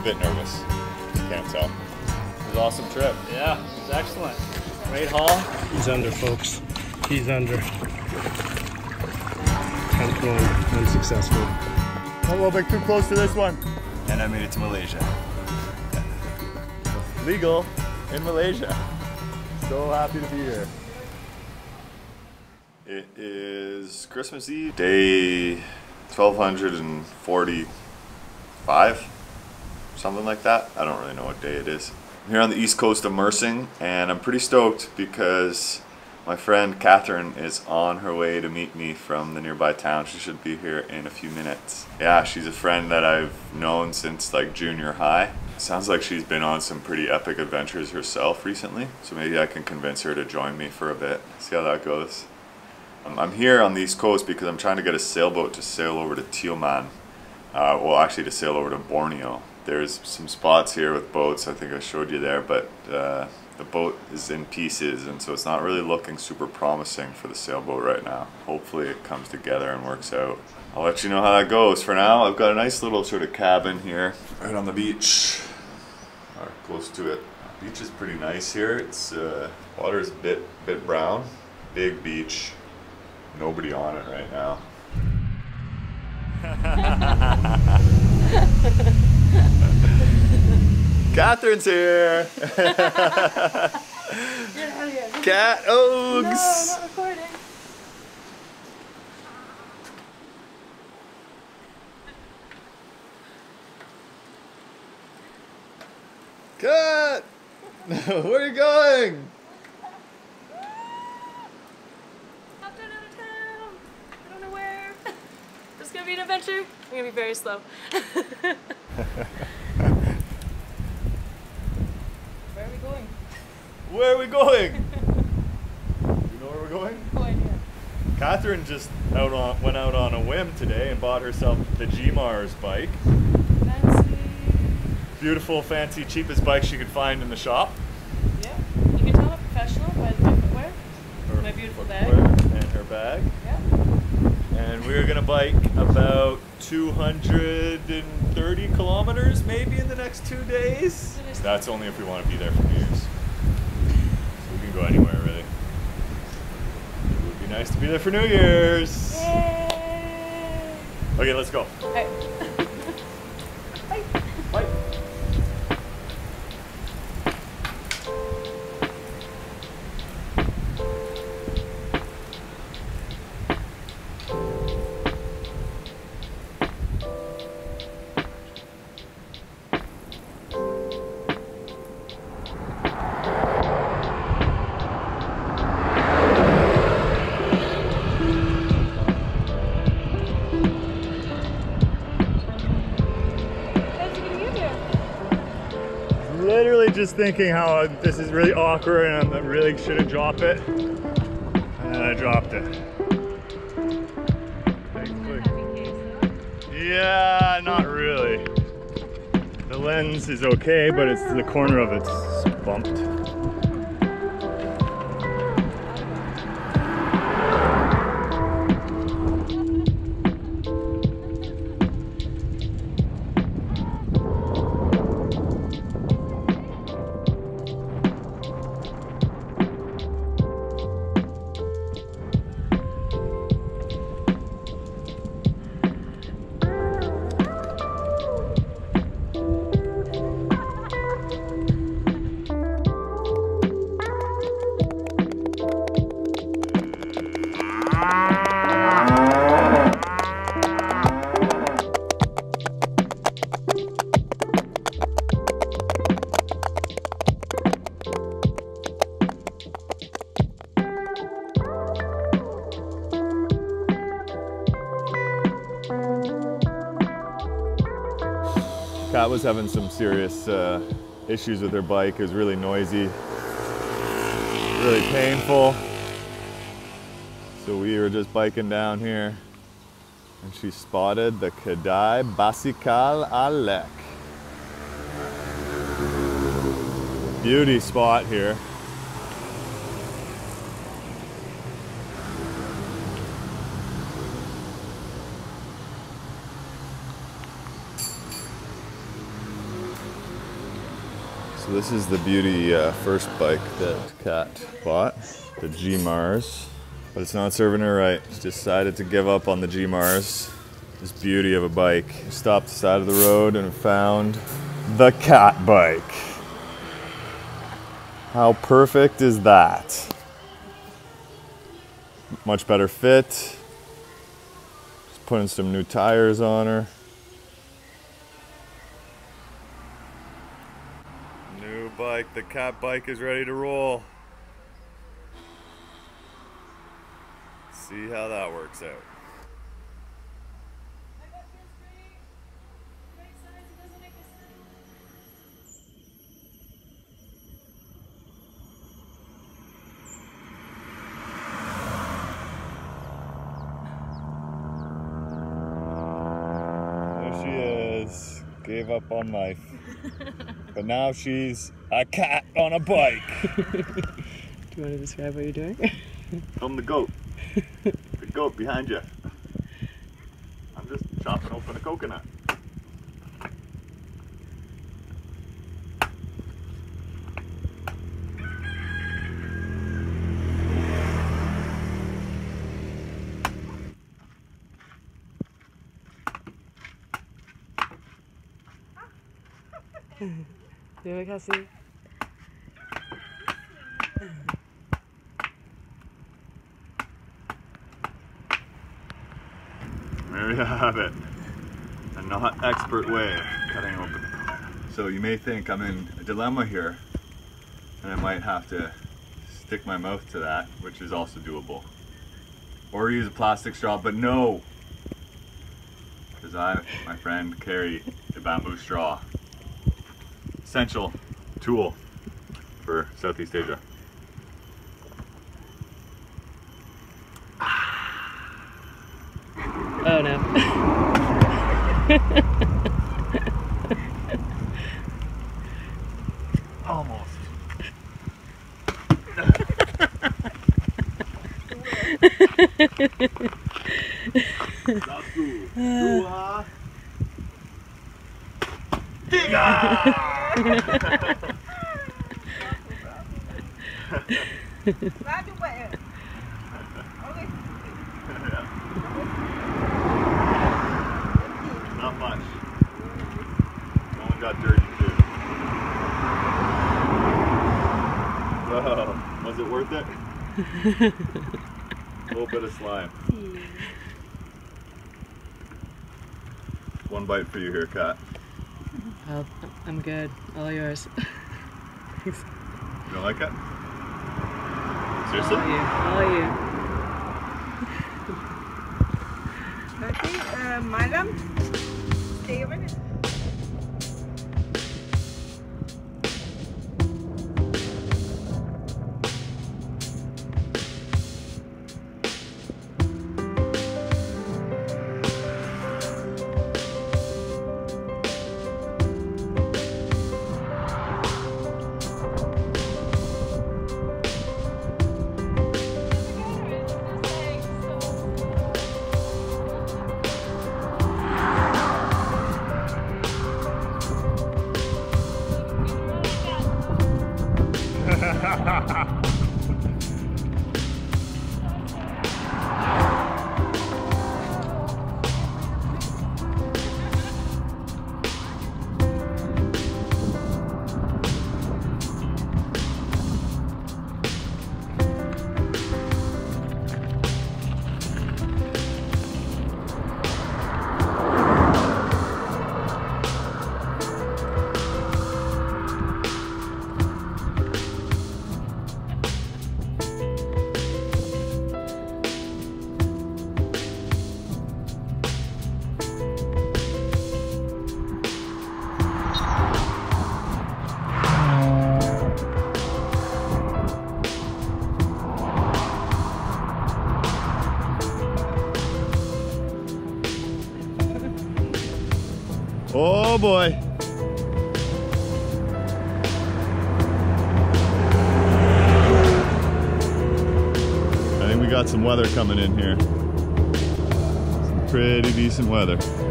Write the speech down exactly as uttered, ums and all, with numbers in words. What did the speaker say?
a bit nervous, you can't tell. It was an awesome trip. Yeah, it was excellent. Great haul. He's under, folks. He's under. I'm going unsuccessful. A little bit too close to this one. And I made it to Malaysia. Legal in Malaysia. So happy to be here. It is Christmas Eve, day twelve forty-five, something like that. I don't really know what day it is. I'm here on the east coast of Mersing, and I'm pretty stoked because my friend Catherine is on her way to meet me from the nearby town. She should be here in a few minutes. Yeah, she's a friend that I've known since like junior high. Sounds like she's been on some pretty epic adventures herself recently, so maybe I can convince her to join me for a bit. See how that goes. Um, I'm here on the east coast because I'm trying to get a sailboat to sail over to Tioman. Uh, well, actually to sail over to Borneo. There's some spots here with boats, I think I showed you there, but uh, the boat is in pieces, and so it's not really looking super promising for the sailboat right now. Hopefully it comes together and works out. I'll let you know how that goes. For now, I've got a nice little sort of cabin here, right on the beach. Or close to it. The beach is pretty nice here. It's uh, water's a bit bit brown. Big beach. Nobody on it right now. Catherine's here. Get out of here. Cat Oaks. No, I'm not recording. Cat! Where are you going? I've gone out of town. I don't know where. It's gonna be an adventure. I'm gonna be very slow. Where are we going? Where are we going? You know where we're going? No idea. Catherine just out on went out on a whim today and bought herself the G MARS bike. Beautiful, fancy, cheapest bike she could find in the shop. Yeah, you can tell I'm a professional by the different wear. Her My beautiful bag. And her bag. Yeah. And we're gonna bike about two hundred thirty kilometers maybe in the next two days. That's only if we want to be there for New Year's. So we can go anywhere really. It would be nice to be there for New Year's. Yay. Okay, let's go. All right. Bye. Bye. Just thinking how this is really awkward and I really should have dropped it, and I dropped it. Yeah, not really. The lens is okay, but it's the corner of it's bumped. Kat was having some serious uh, issues with her bike. It was really noisy, really painful. So we were just biking down here and she spotted the Kadai Basikal Alek. Beauty spot here. So this is the beauty uh, first bike that Kat bought, the G MARS, but it's not serving her right. She decided to give up on the G MARS, this beauty of a bike. We stopped the side of the road and found the Kat bike. How perfect is that? Much better fit. Just putting some new tires on her. New bike, the Kat bike is ready to roll. See how that works out. Gave up on life, but now she's a Kat on a bike. Do you want to describe what you're doing? I'm the goat. The goat behind you. I'm just chopping open a coconut. You like Cassie? There you have it. A not expert way of cutting open the coconut. So you may think I'm in a dilemma here, and I might have to stick my mouth to that, which is also doable. Or use a plastic straw, but no! Because I, my friend, carry the bamboo straw. Essential tool for Southeast Asia. Oh no. Almost. Satu, dua, tiga. Not much. No one got dirty too. Whoa. Was it worth it? A little bit of slime. One bite for you here, Kat. Well, I'm good. All yours. Thanks. You don't like it? Seriously? All you. All you. Okay, uh, madam, stay a minute. Oh boy. I think we got some weather coming in here. Some pretty decent weather.